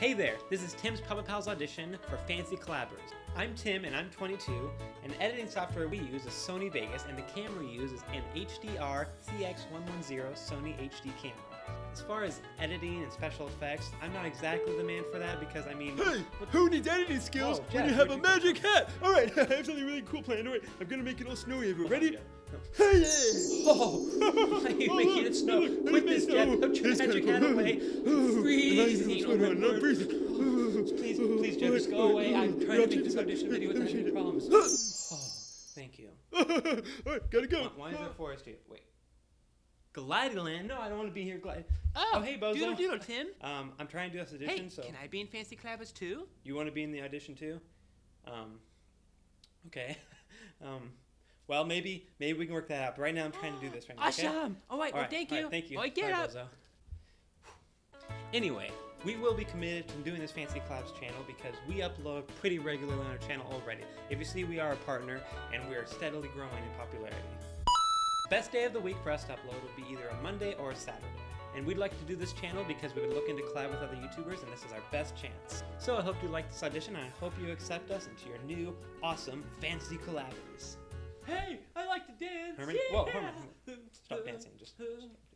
Hey there, this is Tim's Puppet Pals audition for Fancy Collaborators. I'm Tim and I'm 22, and the editing software we use is Sony Vegas, and the camera we use is an HDR-CX110 Sony HD camera. As far as editing and special effects, I'm not exactly the man for that because I mean... Hey, who needs editing skills when you have a magic hat? Alright, I have something really cool planned. Alright, I'm gonna make it all snowy everywhere. Ready? Hey! Oh! Are you making it snow? Quit this, Jen! Put your magic hat away! Freezing! I'm freezing! Please, Jen, just go away. I'm trying to make this audition video without any problems. Oh, thank you. Alright, gotta go! Why is there a forest here? Wait. Glideland? No, I don't want to be here. Oh, hey, Bozo. Doodle, Tim. I'm trying to do this audition, so... Hey, can I be in Fancy Collaborators too? You want to be in the audition, too? Okay. Well, maybe we can work that out. But right now, I'm trying to do this right now. Okay? Awesome. All right. Well, thank you. All right, thank you. All right, get up. Bozo. Anyway, we will be committed to doing this Fancy Collabs channel because we upload pretty regularly on our channel already. If you see, we are a partner, and we are steadily growing in popularity. Best day of the week for us to upload would be either a Monday or a Saturday. And we'd like to do this channel because we've been looking to collab with other YouTubers, and this is our best chance. So I hope you like this audition, and I hope you accept us into your new, awesome Fancy Collabors. Hey, I like to dance! Herman? Yeah. Whoa, Herman, stop dancing. Just stop dancing.